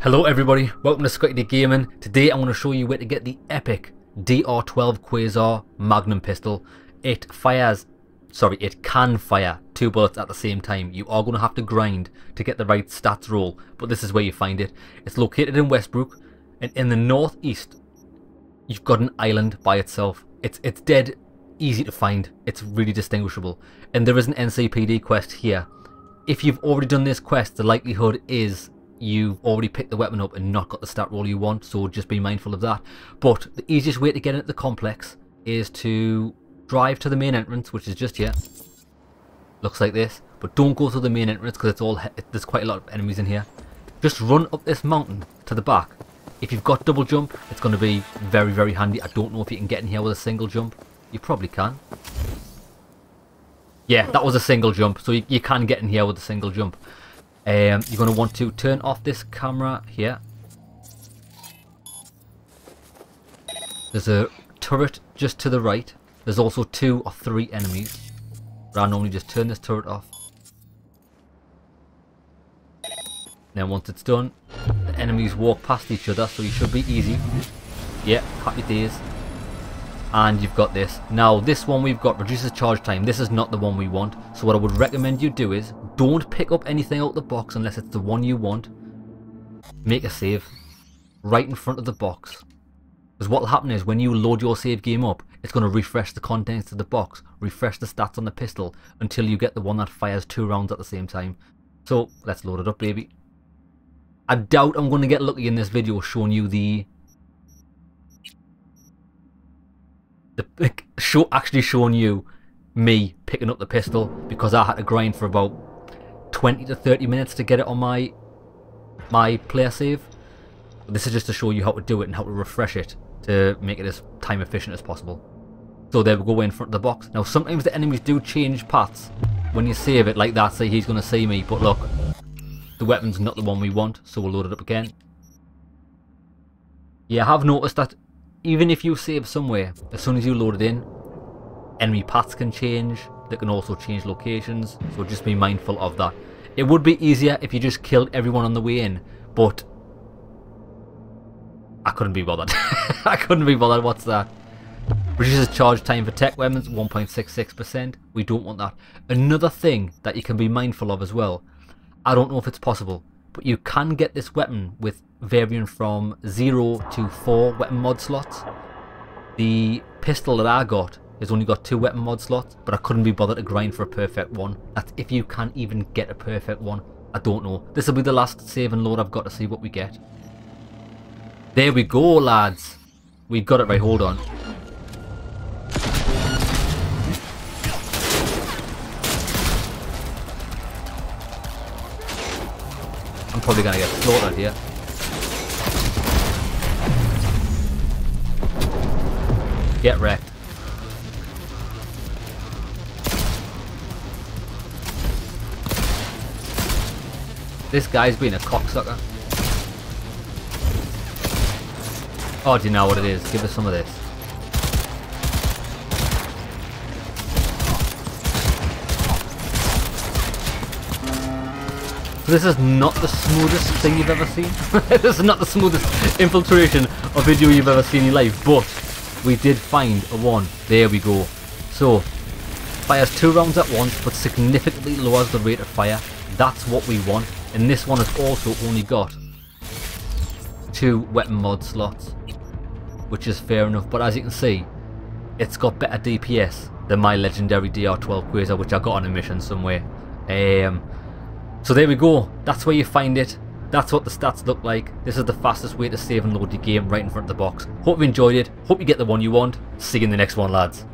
Hello everybody, welcome to Scotty D Gaming. Today I'm going to show you where to get the epic DR12 Quasar Magnum Pistol. It can fire two bullets at the same time. You are going to have to grind to get the right stats roll, but this is where you find it. It's located in Westbrook, and in the northeast you've got an island by itself. It's dead easy to find, it's really distinguishable, and there is an NCPD quest here. If you've already done this quest, the likelihood is you've already picked the weapon up and not got the stat roll you want, so just be mindful of that. But the easiest way to get into the complex is to drive to the main entrance, which is just here. Looks like this, but don't go through the main entrance because there's quite a lot of enemies in here. Just run up this mountain to the back. If you've got double jump, it's going to be very, very handy. I don't know if you can get in here with a single jump. You probably can. Yeah, that was a single jump, so you can get in here with a single jump. You're going to want to turn off this camera here. There's a turret just to the right. There's also 2 or 3 enemies. But I normally just turn this turret off. Now once it's done, the enemies walk past each other, so you should be easy. Yeah, happy days. And you've got this. Now this one we've got reduces charge time. This is not the one we want. So what I would recommend you do is don't pick up anything out of the box unless it's the one you want. Make a save right in front of the box, because what will happen is when you load your save game up, it's going to refresh the contents of the box, refresh the stats on the pistol until you get the one that fires 2 rounds at the same time. So let's load it up, baby. I doubt I'm going to get lucky in this video showing you actually showing you me picking up the pistol, because I had to grind for about 20 to 30 minutes to get it on my player save. This is just to show you how to do it and how to refresh it to make it as time efficient as possible. So there we go, in front of the box. Now sometimes the enemies do change paths when you save it like that, say he's going to see me, but look, the weapon's not the one we want, so we'll load it up again. Yeah, I have noticed that even if you save somewhere, as soon as you load it in, enemy paths can change. They can also change locations, so just be mindful of that. It would be easier if you just killed everyone on the way in, but I couldn't be bothered. I couldn't be bothered. What's that? Reduces charge time for tech weapons, 1.66%. We don't want that. Another thing that you can be mindful of as well, I don't know if it's possible, but you can get this weapon with varying from 0 to 4 weapon mod slots. The pistol that I got has only got 2 weapon mod slots, but I couldn't be bothered to grind for a perfect one. That's if you can even get a perfect one. I don't know. This will be the last save and load I've got to see what we get. There we go, lads. We've got it right. Hold on. I'm probably going to get slaughtered here. Get wrecked. This guy's being a cocksucker. Oh, do you know what it is? Give us some of this. This is not the smoothest thing you've ever seen. This is not the smoothest infiltration or video you've ever seen in your life, but we did find a one. There we go. So, fires 2 rounds at once, but significantly lowers the rate of fire. That's what we want. And this one has also only got 2 weapon mod slots, which is fair enough. But as you can see, it's got better DPS than my legendary DR12 Quasar, which I got on a mission somewhere. So there we go, that's where you find it, that's what the stats look like. This is the fastest way to save and load your game right in front of the box. Hope you enjoyed it, hope you get the one you want. See you in the next one, lads.